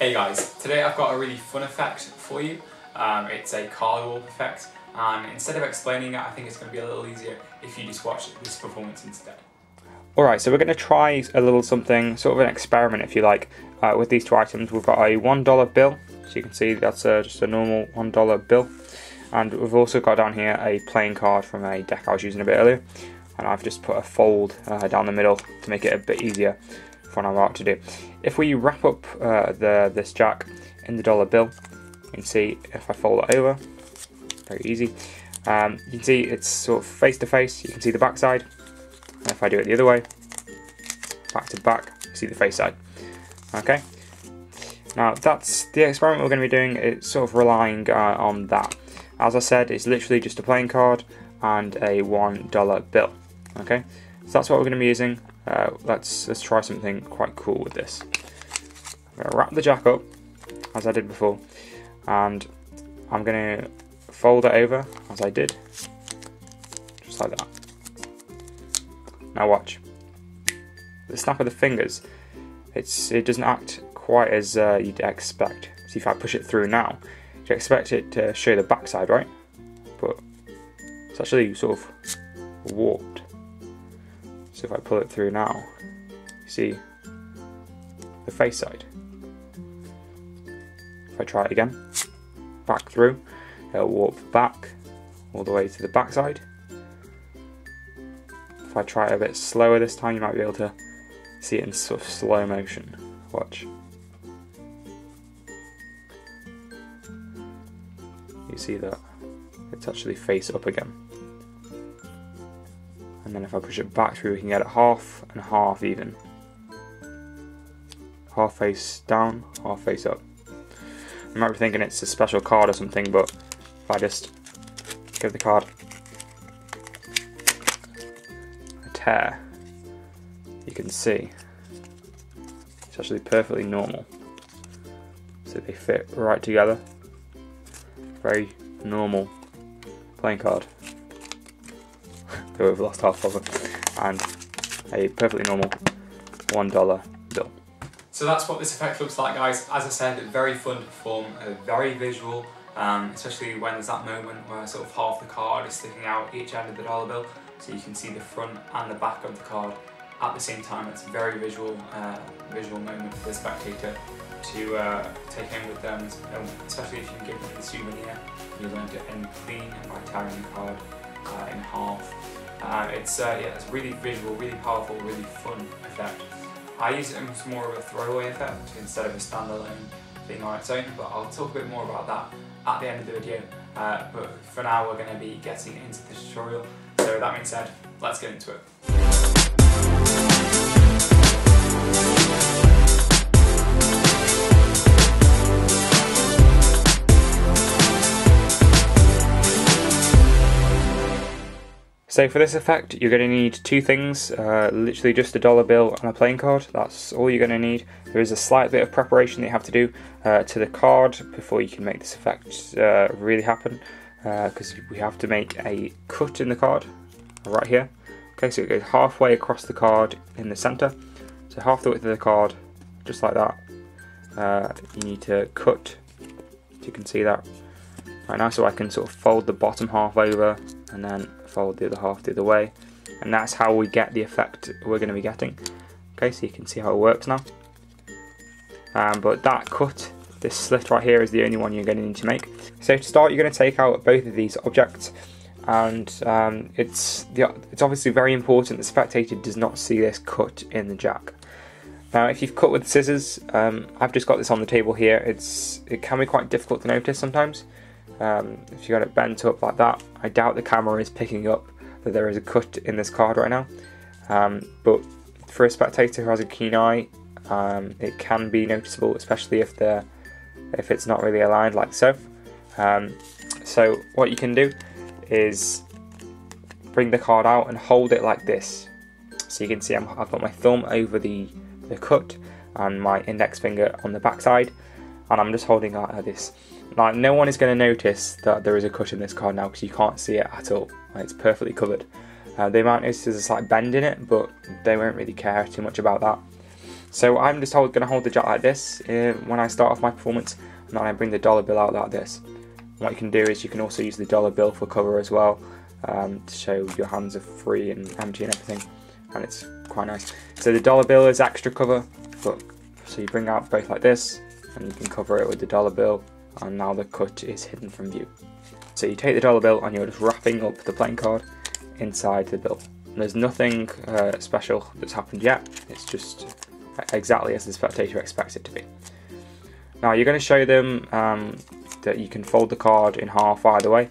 Hey guys, today I've got a really fun effect for you. It's a card warp effect, and instead of explaining it, I think it's going to be a little easier if you just watch this performance instead. Alright, so we're going to try a little something, sort of an experiment if you like, with these two items. We've got a $1 bill, so you can see that's just a normal $1 bill, and we've also got down here a playing card from a deck I was using a bit earlier, and I've just put a fold down the middle to make it a bit easier for what I'm about to do. If we wrap up this jack in the dollar bill, you can see if I fold it over, very easy. You can see it's sort of face to face, you can see the back side. And if I do it the other way, back to back, you see the face side. Okay, now that's the experiment we're going to be doing. It's sort of relying on that. As I said, it's literally just a playing card and a $1 bill. Okay, so that's what we're going to be using. Let's try something quite cool with this. I'm going to wrap the jack up, as I did before, and I'm going to fold it over, as I did, just like that. Now watch. The snap of the fingers, it doesn't act quite as you'd expect. See, if I push it through now, you'd expect it to show the backside, right? But it's actually sort of warped. So if I pull it through now, you see the face side. If I try it again, back through, it'll warp back all the way to the back side. If I try it a bit slower this time, you might be able to see it in sort of slow motion. Watch. You see that it's actually face up again. And then if I push it back through, we can get it half and half even. Half face down, half face up. You might be thinking it's a special card or something, but if I just give the card a tear, you can see it's actually perfectly normal. So they fit right together. Very normal playing card. We've lost half of it, and a perfectly normal $1 bill. So that's what this effect looks like, guys. As I said, very fun to perform, very visual, especially when there's that moment where sort of half the card is sticking out each end of the dollar bill, so you can see the front and the back of the card at the same time. It's a very visual, visual moment for the spectator to take home with them, especially if you can give them the souvenir. You learned it in clean by tearing the card in half. It's really visual, really powerful, really fun effect. I use it as more of a throwaway effect instead of a standalone thing on its own, but I'll talk a bit more about that at the end of the video. But for now, we're going to be getting into the tutorial. So that being said, let's get into it. So for this effect, you're going to need two things, literally just a dollar bill and a playing card. That's all you're going to need. There is a slight bit of preparation that you have to do to the card before you can make this effect really happen, because we have to make a cut in the card, right here. Okay, so it goes halfway across the card in the center, so half the width of the card, just like that. You need to cut, so you can see that right now, so I can sort of fold the bottom half over and then fold the other half the other way, and that's how we get the effect we're going to be getting. Okay, so you can see how it works now. But that cut, this slit right here, is the only one you're going to need to make. So to start, you're going to take out both of these objects, and it's obviously very important the spectator does not see this cut in the jack. Now, if you've cut with scissors, I've just got this on the table here. It can be quite difficult to notice sometimes. If you got it bent up like that, I doubt the camera is picking up that there is a cut in this card right now. But for a spectator who has a keen eye, it can be noticeable, especially if it's not really aligned like so. So what you can do is bring the card out and hold it like this. So you can see I've got my thumb over the cut and my index finger on the backside, and I'm just holding out like this. Like, no one is going to notice that there is a cut in this card now, because you can't see it at all. Like, it's perfectly covered. They might notice there's a slight bend in it, but they won't really care too much about that. So I'm just going to hold the jar like this when I start off my performance, and then I bring the dollar bill out like this. And what you can do is you can also use the dollar bill for cover as well, to show your hands are free and empty and everything, and it's quite nice. So the dollar bill is extra cover, but so you bring out both like this, and you can cover it with the dollar bill, and now the cut is hidden from view. So you take the dollar bill and you're just wrapping up the playing card inside the bill. And there's nothing special that's happened yet, it's just exactly as the spectator expects it to be. Now you're going to show them that you can fold the card in half either way,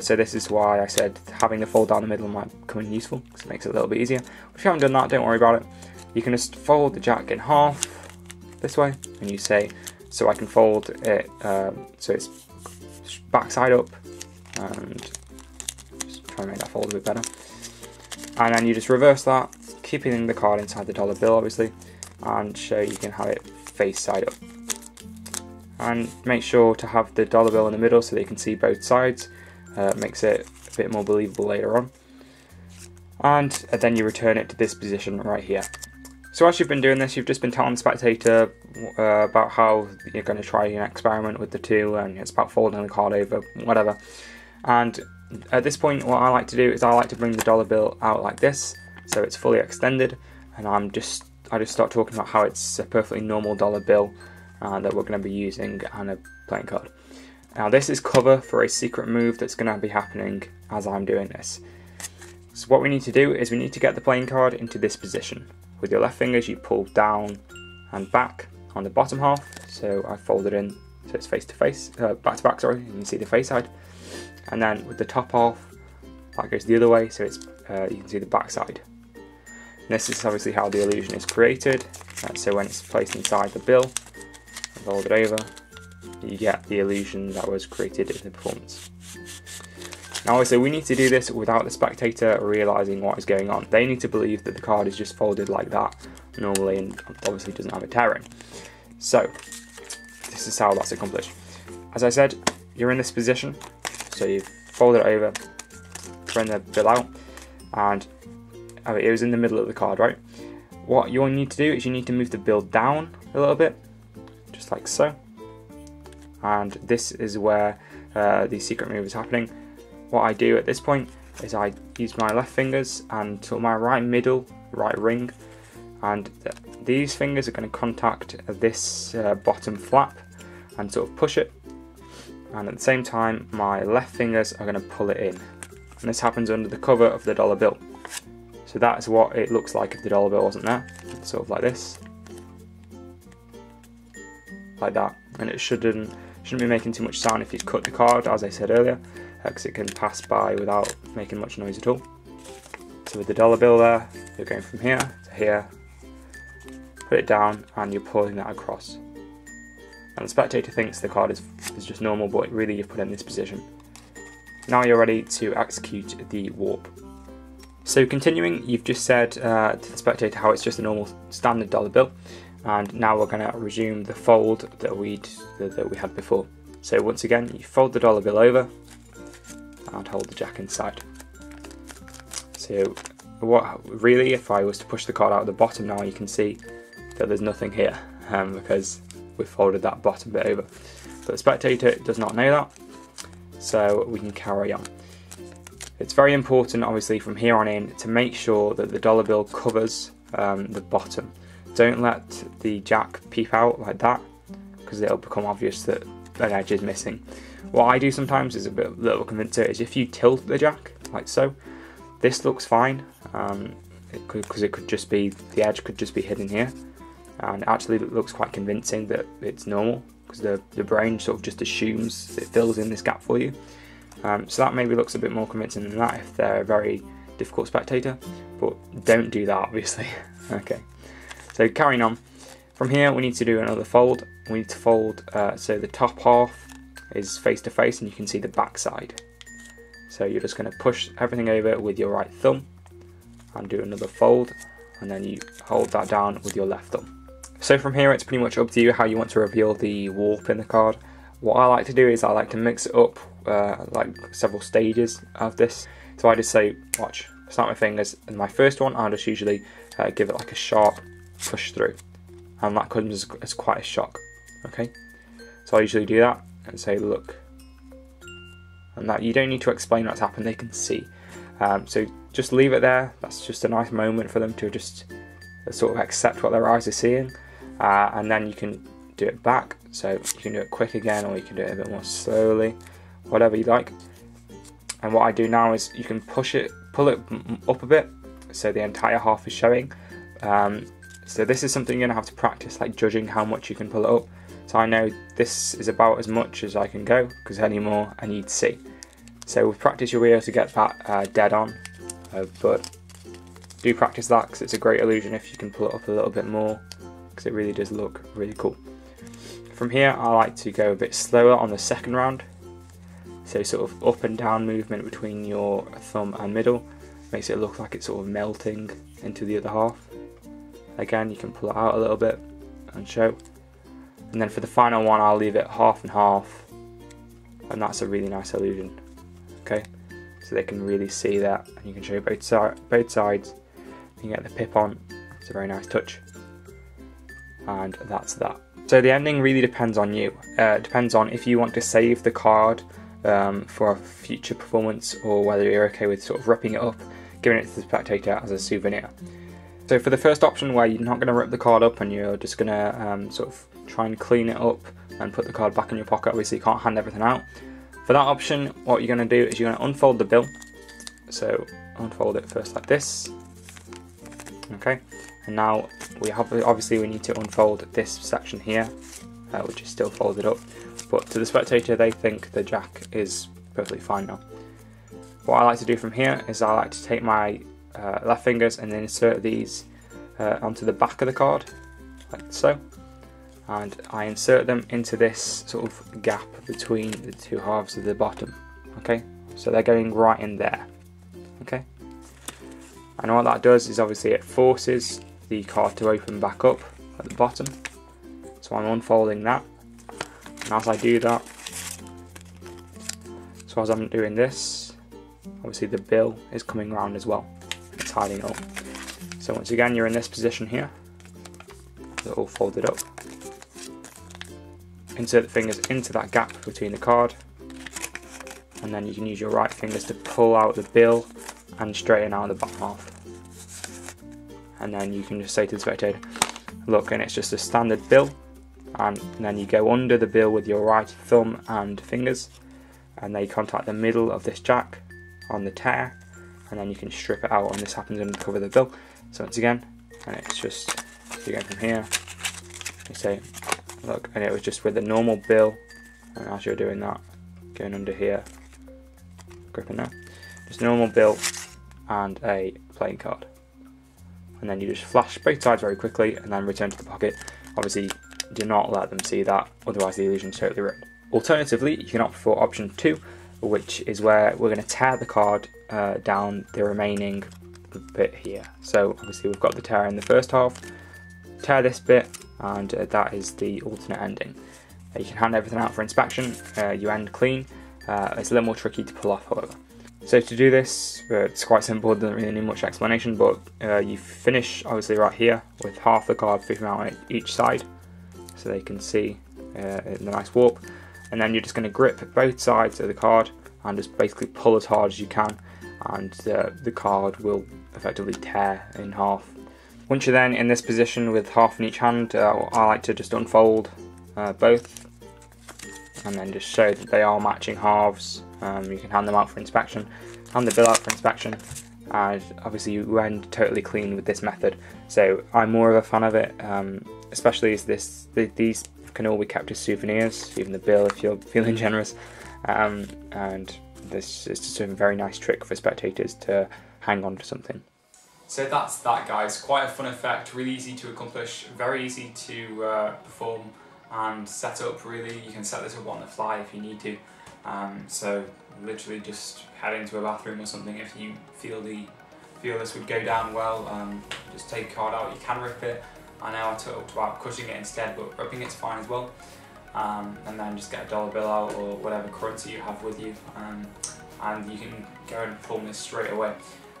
so this is why I said having the fold down the middle might come in useful, because it makes it a little bit easier. If you haven't done that, don't worry about it. You can just fold the jack in half this way, and you say, so I can fold it so it's backside up, and just try and make that fold a bit better. And then you just reverse that, keeping the card inside the dollar bill obviously, and so you can have it face side up. And make sure to have the dollar bill in the middle so that you can see both sides, makes it a bit more believable later on. And then you return it to this position right here. So as you've been doing this, you've just been telling the spectator about how you're going to try an experiment with the two, and it's about folding the card over, whatever. And at this point what I like to do is I like to bring the dollar bill out like this, so it's fully extended, and I just start talking about how it's a perfectly normal dollar bill that we're going to be using and a playing card. Now this is cover for a secret move that's going to be happening as I'm doing this. So what we need to do is we need to get the playing card into this position. With your left fingers you pull down and back on the bottom half, so I fold it in so it's face to face, back to back, sorry, and you can see the face side. And then with the top half, that goes the other way, so it's you can see the back side. And this is obviously how the illusion is created, so when it's placed inside the bill, and fold it over, you get the illusion that was created in the performance. Now obviously we need to do this without the spectator realising what is going on. They need to believe that the card is just folded like that normally and obviously doesn't have a tear in. So this is how that's accomplished. As I said, you're in this position. So you fold it over, bring the bill out, and it was in the middle of the card, right? What you'll need to do is you need to move the bill down a little bit, just like so. And this is where the secret move is happening. What I do at this point is I use my left fingers and to my right middle, right ring, and these fingers are going to contact this bottom flap and sort of push it. And at the same time my left fingers are going to pull it in, and this happens under the cover of the dollar bill. So that's what it looks like if the dollar bill wasn't there. It's sort of like this, like that, and it shouldn't be making too much sound if you cut the card, as I said earlier, because it can pass by without making much noise at all. So with the dollar bill there, you're going from here to here, put it down, and you're pulling that across. And the spectator thinks the card is just normal, but really you've put it in this position. Now you're ready to execute the warp. So continuing, you've just said to the spectator how it's just a normal standard dollar bill, and now we're going to resume the fold that we had before. So once again, you fold the dollar bill over and hold the jack inside. So what really, if I was to push the card out of the bottom now, you can see that there's nothing here because we folded that bottom bit over. But the spectator does not know that, so we can carry on. It's very important obviously from here on in to make sure that the dollar bill covers the bottom. Don't let the jack peep out like that, because it'll become obvious that an edge is missing. What I do sometimes is a bit little convincer is if you tilt the jack like so, this looks fine, because the edge could just be hidden here. And actually it looks quite convincing that it's normal, because the brain sort of just assumes it fills in this gap for you. So that maybe looks a bit more convincing than that if they're a very difficult spectator, but don't do that obviously. Okay, so carrying on. From here we need to do another fold. We need to fold so the top half is face to face and you can see the back side. So you're just going to push everything over with your right thumb and do another fold, and then you hold that down with your left thumb. So from here it's pretty much up to you how you want to reveal the warp in the card. What I like to do is I like to mix it up like several stages of this. So I just say, watch, snap my fingers, and my first one I just usually give it like a sharp push through. and that comes as quite a shock. Okay, so I usually do that and say, look, and that you don't need to explain what's happened, they can see. So just leave it there. That's just a nice moment for them to just sort of accept what their eyes are seeing, and then you can do it back. So you can do it quick again, or you can do it a bit more slowly, whatever you like. And what I do now is you can pull it up a bit, so the entire half is showing. So this is something you're gonna have to practice, like judging how much you can pull it up. So I know this is about as much as I can go, because any more I need to see. So with practice you'll be able to get that dead on, but do practice that, because it's a great illusion if you can pull it up a little bit more, because it really does look really cool. From here I like to go a bit slower on the second round, so sort of up and down movement between your thumb and middle makes it look like it's sort of melting into the other half. Again, you can pull it out a little bit and show. And then for the final one, I'll leave it half and half, and that's a really nice illusion. Okay, so they can really see that, and you can show both sides. You can get the pip on. It's a very nice touch, and that's that. So the ending really depends on you. It depends on if you want to save the card for a future performance, or whether you're okay with sort of wrapping it up, giving it to the spectator as a souvenir. So for the first option, where you're not going to rip the card up and you're just going to sort of try and clean it up and put the card back in your pocket, obviously you can't hand everything out. For that option, what you're going to do is you're going to unfold the bill. So unfold it first like this. Okay, and now we have, obviously we need to unfold this section here, which is still folded up, but to the spectator they think the jack is perfectly fine now. What I like to do from here is I like to take my left fingers and then insert these onto the back of the card, like so, and I insert them into this sort of gap between the two halves of the bottom. Okay, so they're going right in there. Okay, and what that does is obviously it forces the card to open back up at the bottom, so I'm unfolding that, and as I do that, so as I'm doing this, obviously the bill is coming round as well. It's hiding up. So once again you're in this position here, they're all folded up. Insert the fingers into that gap between the card, and then you can use your right fingers to pull out the bill and straighten out the bottom half. And then you can just say to the spectator, look, and it's just a standard bill, and then you go under the bill with your right thumb and fingers, and they contact the middle of this jack on the tear, and then you can strip it out, and this happens under the cover of the bill. So once again, and it's just, you go from here, you say, look, and it was just with the normal bill, and as you're doing that, going under here, gripping that, just normal bill and a playing card. And then you just flash both sides very quickly and then return to the pocket. Obviously, do not let them see that, otherwise the illusion is totally ruined. Alternatively, you can opt for option 2, which is where we're going to tear the card down the remaining bit here. So obviously we've got the tear in the first half, tear this bit, and that is the alternate ending. You can hand everything out for inspection, you end clean. It's a little more tricky to pull off, however. So to do this, it's quite simple, doesn't really need much explanation, but you finish obviously right here with half the card flipping out on each side, so they can see the nice warp. And then you're just going to grip both sides of the card and just basically pull as hard as you can, and the card will effectively tear in half. Once you're then in this position with half in each hand, I like to just unfold both and then just show that they are matching halves. You can hand them out for inspection, hand the bill out for inspection, and obviously you end totally clean with this method. So I'm more of a fan of it, especially as these can all be kept as souvenirs, even the bill if you're feeling generous, and this is just a very nice trick for spectators to hang on to something. So that's that, guys. Quite a fun effect, really easy to accomplish, very easy to perform and set up. Really, you can set this up on the fly if you need to, so literally just head into a bathroom or something if you feel this would go down well. Just take a card out, you can rip it. I know I talked about cutting it instead, but ripping it's fine as well. And then just get a dollar bill out or whatever currency you have with you, and you can go and perform this straight away.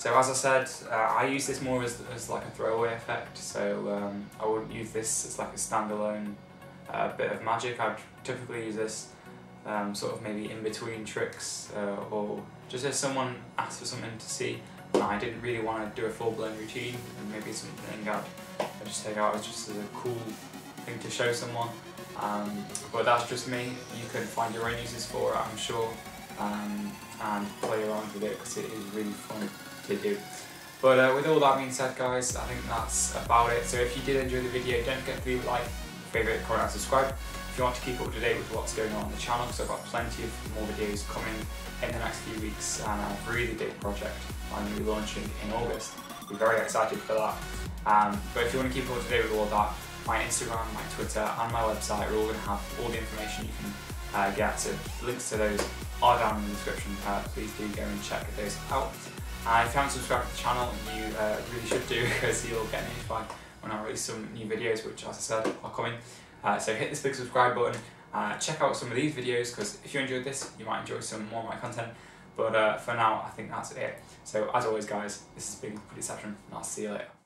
So as I said, I use this more as like a throwaway effect, so I wouldn't use this as like a standalone bit of magic. I'd typically use this sort of maybe in between tricks, or just if someone asked for something to see and I didn't really want to do a full-blown routine, and maybe something I'd just take out as just as a cool thing to show someone. But that's just me. You can find your own uses for it, I'm sure, and play around with it because it is really fun to do. But with all that being said, guys, I think that's about it. So if you did enjoy the video, don't forget to leave a like, favourite, comment and subscribe. If you want to keep up to date with what's going on the channel, because I've got plenty of more videos coming in the next few weeks, and I have a really big project I'm going to be launching in August. We're very excited for that. But if you want to keep up to date with all that, my Instagram, my Twitter and my website are all going to have all the information you can get, so links to those are down in the description. Please do go and check those out. If you haven't subscribed to the channel, you really should do, because you'll get notified when I release some new videos, which as I said are coming. So hit this big subscribe button, check out some of these videos, because if you enjoyed this you might enjoy some more of my content. But for now I think that's it. So as always, guys, this has been Prettyception and I'll see you later.